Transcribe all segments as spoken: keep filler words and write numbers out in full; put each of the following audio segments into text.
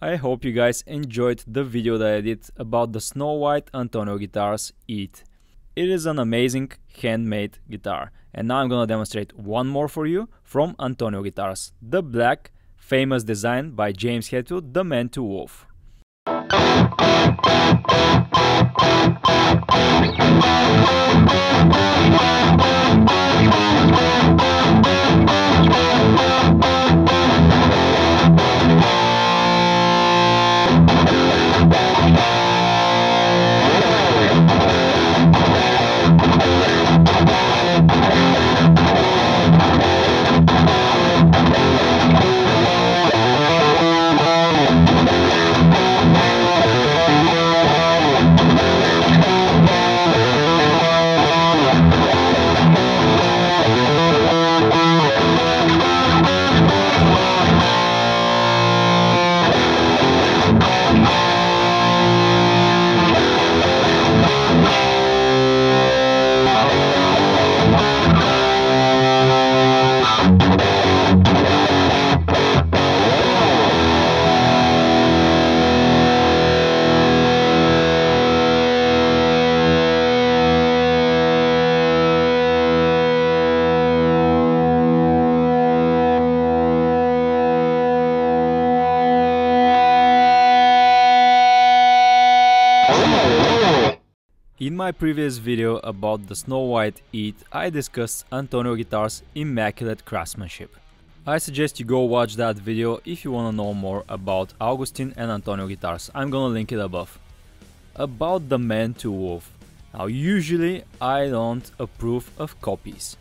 I hope you guys enjoyed the video that I did about the Snow White Antonio Guitars E A T. It is an amazing handmade guitar, and now I'm gonna demonstrate one more for you from Antonio Guitars, the black, famous design by James Hetfield, the Man To Wolf. In my previous video about the Snow White E A T, I discussed Antonio Guitars' immaculate craftsmanship. I suggest you go watch that video if you wanna know more about Augustin and Antonio Guitars. I'm gonna link it above. About the Man To Wolf. Now usually I don't approve of copies,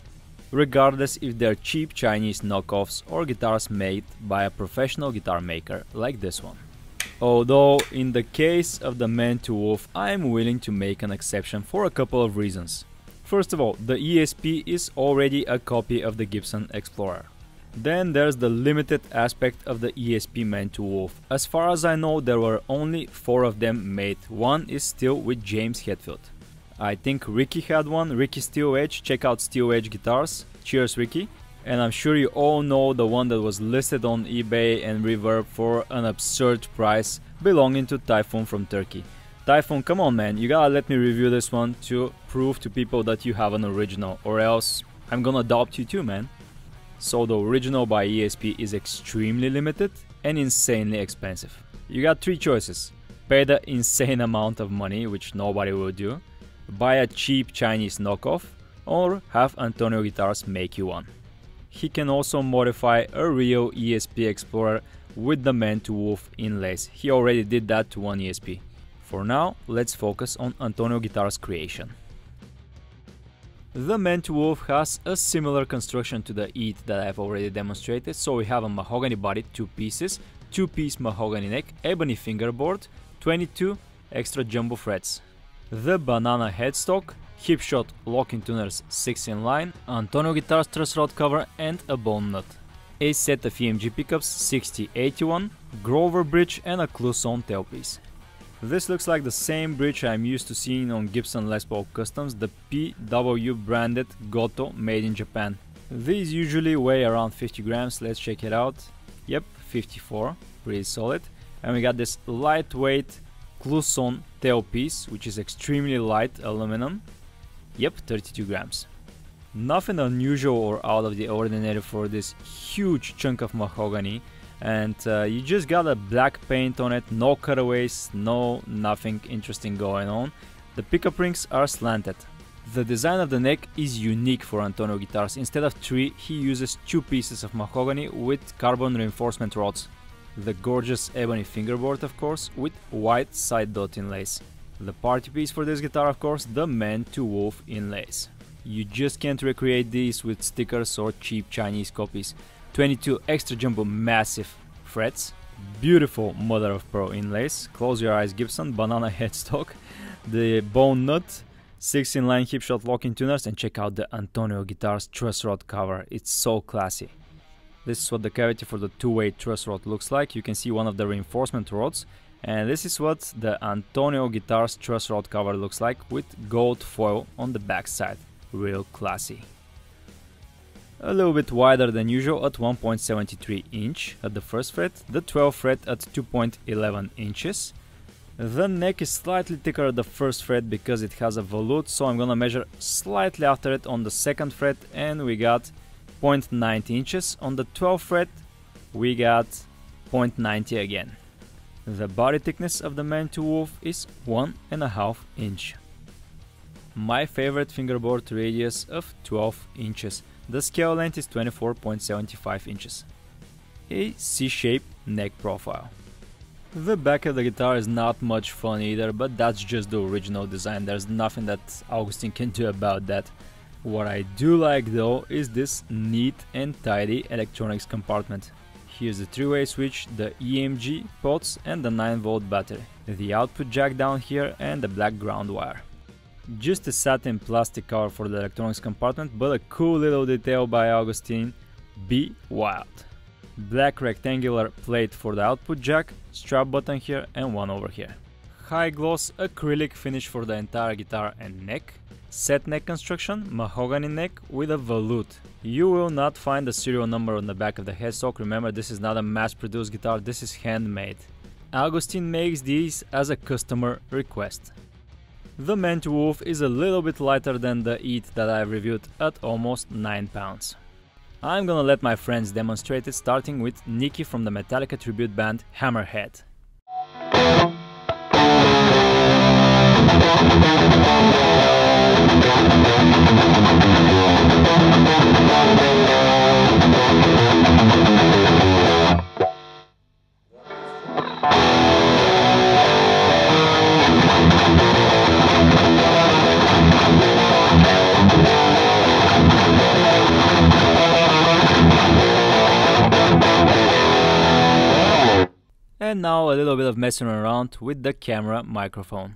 regardless if they're cheap Chinese knockoffs or guitars made by a professional guitar maker like this one. Although in the case of the Man To Wolf, I am willing to make an exception for a couple of reasons. First of all, the E S P is already a copy of the Gibson Explorer. Then there's the limited aspect of the E S P Man To Wolf. As far as I know, there were only four of them made. One is still with James Hetfield. I think Ricky had one, Ricky Steel Edge. Check out Steel Edge Guitars. Cheers, Ricky. And I'm sure you all know the one that was listed on eBay and Reverb for an absurd price, belonging to Typhoon from Turkey. Typhoon, come on man, you gotta let me review this one to prove to people that you have an original, or else I'm gonna adopt you too, man. So the original by E S P is extremely limited and insanely expensive. You got three choices: pay the insane amount of money, which nobody will do, buy a cheap Chinese knockoff, or have Antonio Guitars make you one. He can also modify a real E S P Explorer with the Man To Wolf inlays. He already did that to one E S P. For now, let's focus on Antonio Guitars' creation. The Man To Wolf has a similar construction to the E A T that I've already demonstrated, so we have a mahogany body, two pieces, two-piece mahogany neck, ebony fingerboard, twenty-two extra jumbo frets. The banana headstock, Hipshot locking tuners six in line, Antonio Guitars truss rod cover and a bone nut. A set of E M G pickups sixty eighty-one, Grover bridge and a Kluson tailpiece. This looks like the same bridge I'm used to seeing on Gibson Les Paul Customs, the P W branded Goto made in Japan. These usually weigh around fifty grams, let's check it out. Yep, fifty-four, pretty solid. And we got this lightweight Kluson tailpiece, which is extremely light aluminum. Yep, thirty-two grams. Nothing unusual or out of the ordinary for this huge chunk of mahogany, and uh, you just got a black paint on it, no cutaways, no nothing interesting going on. The pickup rings are slanted. The design of the neck is unique for Antonio Guitars. Instead of three, he uses two pieces of mahogany with carbon reinforcement rods. The gorgeous ebony fingerboard, of course, with white side dot inlays. The party piece for this guitar, of course, the Man To Wolf inlays. You just can't recreate these with stickers or cheap Chinese copies. twenty-two extra jumbo massive frets, beautiful mother of pearl inlays, close your eyes Gibson, banana headstock, the bone nut, six in line Hipshot locking tuners, and check out the Antonio Guitars truss rod cover, it's so classy. This is what the cavity for the two-way truss rod looks like. You can see one of the reinforcement rods. And this is what the Antonio Guitars truss rod cover looks like with gold foil on the back side. Real classy. a little bit wider than usual at one point seven three inch at the first fret, the twelfth fret at two point one one inches. The neck is slightly thicker at the first fret because it has a volute, so I'm gonna measure slightly after it on the second fret, and we got zero point nine inches. On the twelfth fret we got zero point nine zero again. The body thickness of the Man To Wolf is one and a half inch. My favorite fingerboard radius of twelve inches. The scale length is twenty-four point seven five inches. A C-shaped neck profile. The back of the guitar is not much fun either, but that's just the original design. There's nothing that Augustin can do about that. What I do like though is this neat and tidy electronics compartment. Here's the three-way switch, the E M G pots and the nine volt battery, the output jack down here and the black ground wire. Just a satin plastic cover for the electronics compartment, but a cool little detail by Augustin. Be wild! Black rectangular plate for the output jack, strap button here and one over here. High gloss acrylic finish for the entire guitar and neck. Set neck construction, mahogany neck with a volute. You will not find the serial number on the back of the headstock. Remember, this is not a mass-produced guitar, this is handmade. Augustin makes these as a customer request. The Man To Wolf is a little bit lighter than the E A T that I've reviewed at almost nine pounds. I'm gonna let my friends demonstrate it, starting with Nikki from the Metallica tribute band Hammerhead. And now a little bit of messing around with the camera microphone.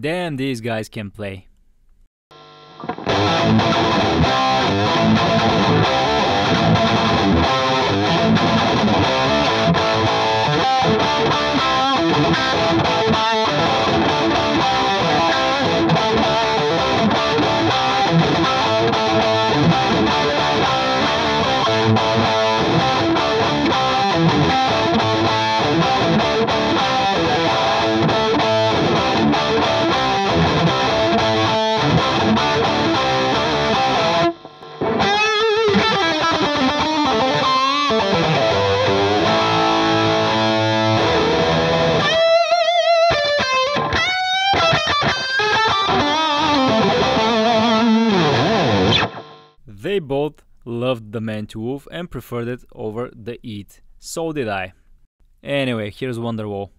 Damn, these guys can play. They both loved the Man To Wolf and preferred it over the E A T. So did I. Anyway, here's Wonderwall.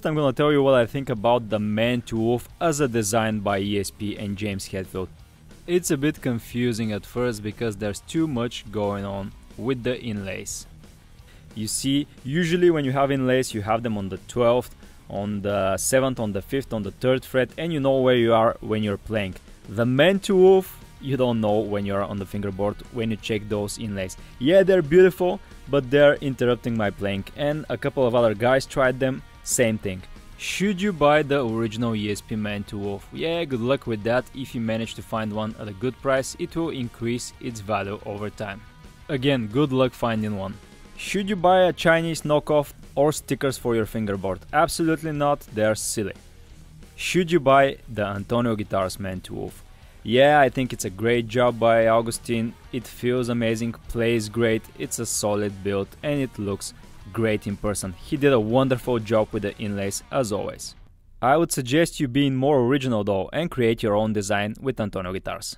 first I'm gonna tell you what I think about the Man To Wolf as a design by E S P and James Hetfield. It's a bit confusing at first because there's too much going on with the inlays. You see, usually when you have inlays you have them on the twelfth, on the seventh, on the fifth, on the third fret, and you know where you are when you're playing. The Man To Wolf, you don't know when you're on the fingerboard when you check those inlays. Yeah, they're beautiful, but they're interrupting my playing, and a couple of other guys tried them, same thing. Should you buy the original E S P Man To Wolf? Yeah, good luck with that. If you manage to find one at a good price, it will increase its value over time. Again, good luck finding one. Should you buy a Chinese knockoff or stickers for your fingerboard? Absolutely not, they're silly. Should you buy the Antonio Guitars Man To Wolf? Yeah, I think it's a great job by Augustin. It feels amazing, plays great, it's a solid build, and it looks great in person. He did a wonderful job with the inlays as always. I would suggest you being more original though and create your own design with Antonio Guitars.